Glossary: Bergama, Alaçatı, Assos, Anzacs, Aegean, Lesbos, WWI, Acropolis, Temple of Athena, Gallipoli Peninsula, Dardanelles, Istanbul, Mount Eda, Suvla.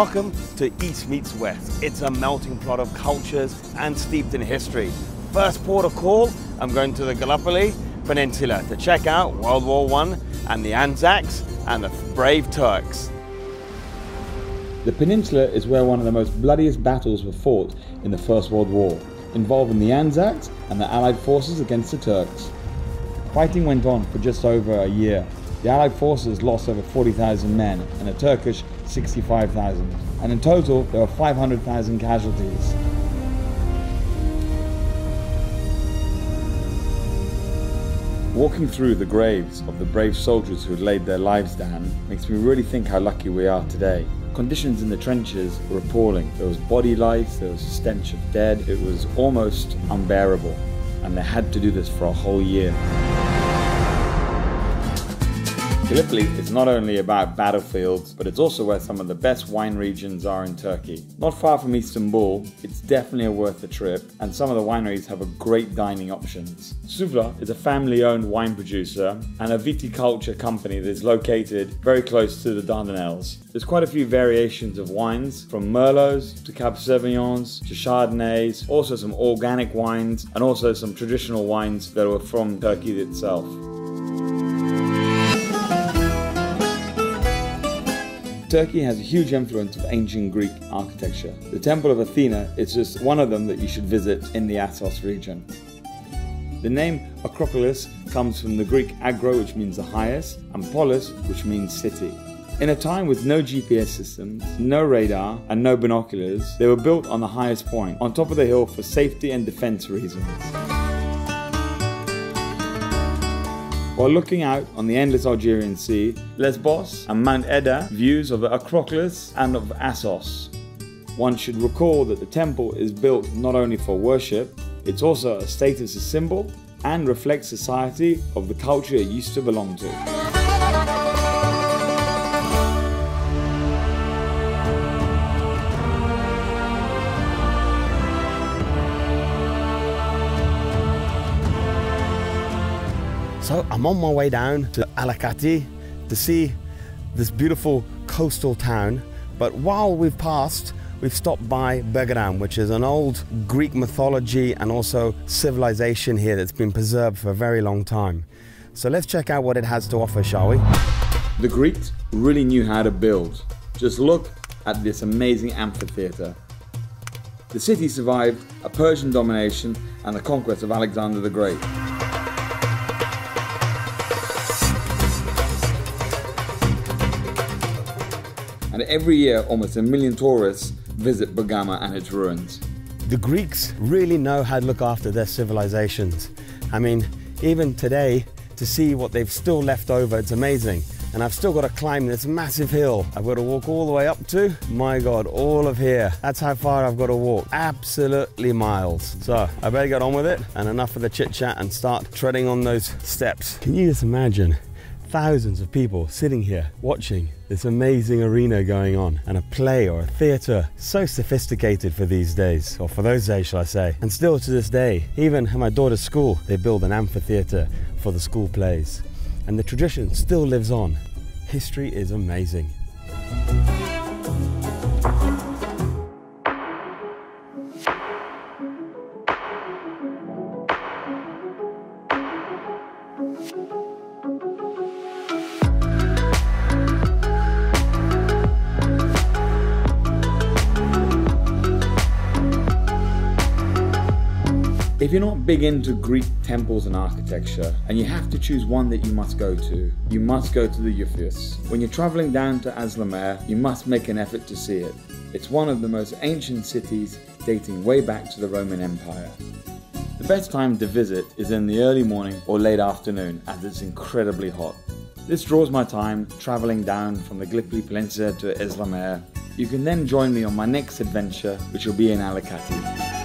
Welcome to East Meets West. It's a melting pot of cultures and steeped in history. First port of call, I'm going to the Gallipoli Peninsula to check out World War I and the Anzacs and the brave Turks. The peninsula is where one of the most bloodiest battles were fought in the First World War, involving the Anzacs and the Allied forces against the Turks. Fighting went on for just over a year. The Allied forces lost over 40,000 men and the Turkish 65,000, and in total there were 500,000 casualties. Walking through the graves of the brave soldiers who had laid their lives down makes me really think how lucky we are today. Conditions in the trenches were appalling. There was body lice, there was a stench of dead, it was almost unbearable, and they had to do this for a whole year. Gallipoli is not only about battlefields, but it's also where some of the best wine regions are in Turkey. Not far from Istanbul, it's definitely worth the trip, and some of the wineries have a great dining options. Suvla is a family-owned wine producer and a viticulture company that is located very close to the Dardanelles. There's quite a few variations of wines, from Merlots to Cab Sauvignons to Chardonnays, also some organic wines, and also some traditional wines that were from Turkey itself. Turkey has a huge influence of ancient Greek architecture. The Temple of Athena is just one of them that you should visit in the Assos region. The name Acropolis comes from the Greek agro, which means the highest, and polis, which means city. In a time with no GPS systems, no radar, and no binoculars, they were built on the highest point, on top of the hill for safety and defense reasons. While looking out on the endless Aegean Sea, Lesbos and Mount Eda, views of the Acropolis and of Assos. One should recall that the temple is built not only for worship, it's also a status symbol and reflects society of the culture it used to belong to. So I'm on my way down to Alaçatı to see this beautiful coastal town. But while we've passed, we've stopped by Bergama, which is an old Greek mythology and also civilization here that's been preserved for a very long time. So let's check out what it has to offer, shall we? The Greeks really knew how to build. Just look at this amazing amphitheater. The city survived a Persian domination and the conquest of Alexander the Great. And every year, almost 1 million tourists visit Bergama and its ruins. The Greeks really know how to look after their civilizations. I mean, even today, to see what they've still left over, it's amazing. And I've still got to climb this massive hill. I've got to walk all the way up to, my God, all of here. That's how far I've got to walk, absolutely miles. So I better get on with it, and enough of the chit chat and start treading on those steps. Can you just imagine? Thousands of people sitting here watching this amazing arena going on, and a play or a theatre. So sophisticated for these days, or for those days shall I say. And still to this day, even at my daughter's school, they build an amphitheatre for the school plays. And the tradition still lives on. History is amazing. If you're not big into Greek temples and architecture, and you have to choose one that you must go to the Eupheus. When you're traveling down to Aslamare, you must make an effort to see it. It's one of the most ancient cities, dating way back to the Roman Empire. The best time to visit is in the early morning or late afternoon, as it's incredibly hot. This draws my time traveling down from the Gallipoli Peninsula to Aslamare. You can then join me on my next adventure, which will be in Alaçatı.